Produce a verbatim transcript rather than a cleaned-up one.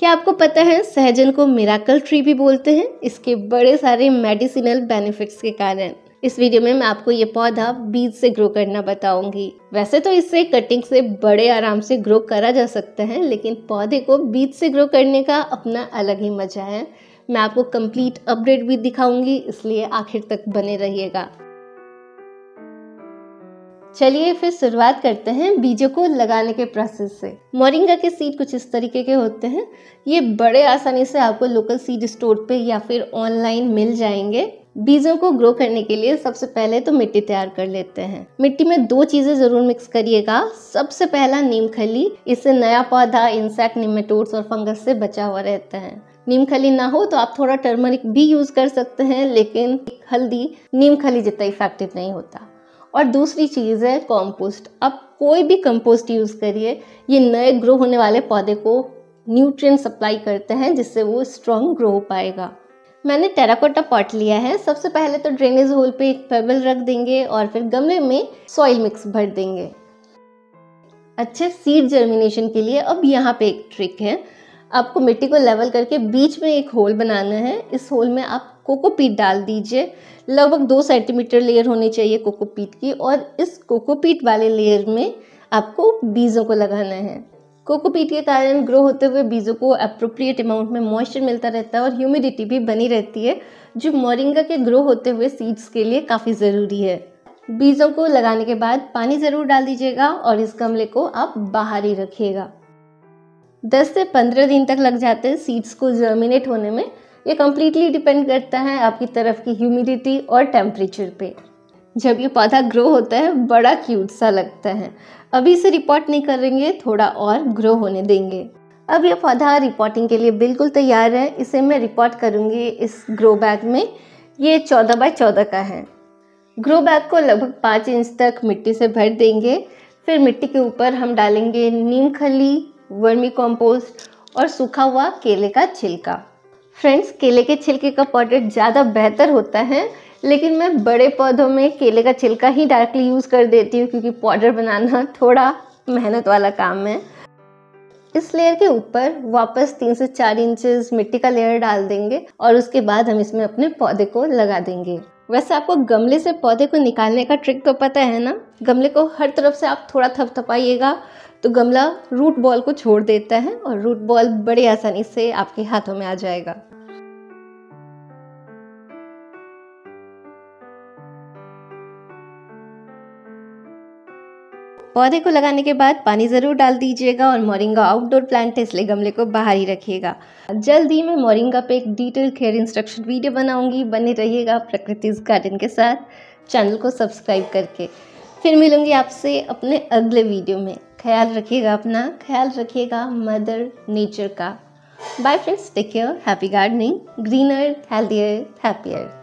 क्या आपको पता है सहजन को मिराकल ट्री भी बोलते हैं, इसके बड़े सारे मेडिसिनल बेनिफिट्स के कारण। इस वीडियो में मैं आपको ये पौधा बीज से ग्रो करना बताऊंगी। वैसे तो इससे कटिंग से बड़े आराम से ग्रो करा जा सकता है, लेकिन पौधे को बीज से ग्रो करने का अपना अलग ही मजा है। मैं आपको कंप्लीट अपडेट भी दिखाऊंगी, इसलिए आखिर तक बने रहिएगा। चलिए फिर शुरुआत करते हैं बीजों को लगाने के प्रोसेस से। मोरिंगा के सीड कुछ इस तरीके के होते हैं। ये बड़े आसानी से आपको लोकल सीड स्टोर पे या फिर ऑनलाइन मिल जाएंगे। बीजों को ग्रो करने के लिए सबसे पहले तो मिट्टी तैयार कर लेते हैं। मिट्टी में दो चीजें जरूर मिक्स करिएगा। सबसे पहला नीम खली, इससे नया पौधा इंसेक्ट, निमेटोड्स और फंगस से बचा हुआ रहता है। नीम खली ना हो तो आप थोड़ा टर्मरिक भी यूज कर सकते हैं, लेकिन हल्दी नीम खली जितना इफेक्टिव नहीं होता। और दूसरी चीज़ है कॉम्पोस्ट। आप कोई भी कम्पोस्ट यूज़ करिए, ये नए ग्रो होने वाले पौधे को न्यूट्रिएंट सप्लाई करते हैं, जिससे वो स्ट्रॉन्ग ग्रो हो पाएगा। मैंने टेराकोटा पॉट लिया है। सबसे पहले तो ड्रेनेज होल पे एक पेबल रख देंगे और फिर गमले में सॉइल मिक्स भर देंगे। अच्छे सीड जर्मिनेशन के लिए अब यहाँ पे एक ट्रिक है। आपको मिट्टी को लेवल करके बीच में एक होल बनाना है। इस होल में आप कोकोपीट डाल दीजिए। लगभग दो सेंटीमीटर लेयर होनी चाहिए कोकोपीट की, और इस कोकोपीट वाले लेयर में आपको बीजों को लगाना है। कोकोपीट के कारण ग्रो होते हुए बीजों को अप्रोप्रिएट अमाउंट में मॉइस्चर मिलता रहता है और ह्यूमिडिटी भी बनी रहती है, जो मोरिंगा के ग्रो होते हुए सीड्स के लिए काफ़ी ज़रूरी है। बीजों को लगाने के बाद पानी ज़रूर डाल दीजिएगा और इस गमले को आप बाहर ही रखिएगा। दस से पंद्रह दिन तक लग जाते हैं सीड्स को जर्मिनेट होने में। ये कम्प्लीटली डिपेंड करता है आपकी तरफ की ह्यूमिडिटी और टेम्परेचर पे। जब ये पौधा ग्रो होता है बड़ा क्यूट सा लगता है। अभी इसे रिपोर्ट नहीं करेंगे, थोड़ा और ग्रो होने देंगे। अब ये पौधा रिपोर्टिंग के लिए बिल्कुल तैयार है। इसे मैं रिपोर्ट करूँगी इस ग्रो बैग में। ये चौदह बाय चौदह का है। ग्रो बैग को लगभग पाँच इंच तक मिट्टी से भर देंगे। फिर मिट्टी के ऊपर हम डालेंगे नीम खली, वर्मीकॉम्पोस्ट और सूखा हुआ केले का छिलका। फ्रेंड्स, केले के छिलके का पॉटेड ज़्यादा बेहतर होता है, लेकिन मैं बड़े पौधों में केले का छिलका ही डायरेक्टली यूज़ कर देती हूँ, क्योंकि पाउडर बनाना थोड़ा मेहनत वाला काम है। इस लेयर के ऊपर वापस तीन से चार इंचेस मिट्टी का लेयर डाल देंगे और उसके बाद हम इसमें अपने पौधे को लगा देंगे। वैसे आपको गमले से पौधे को निकालने का ट्रिक तो पता है ना। गमले को हर तरफ से आप थोड़ा थपथपाइएगा तो गमला रूट बॉल को छोड़ देता है और रूट बॉल बड़े आसानी से आपके हाथों में आ जाएगा। पौधे को लगाने के बाद पानी ज़रूर डाल दीजिएगा और मोरिंगा आउटडोर प्लांट है, इसलिए गमले को बाहर ही रखिएगा। जल्द ही मैं मोरिंगा पे एक डिटेल केयर इंस्ट्रक्शन वीडियो बनाऊंगी। बने रहिएगा प्रकृतिज गार्डन के साथ, चैनल को सब्सक्राइब करके। फिर मिलूंगी आपसे अपने अगले वीडियो में। ख्याल रखिएगा अपना, ख्याल रखिएगा मदर नेचर का। Bye friends, take care, happy gardening, greener healthier happier.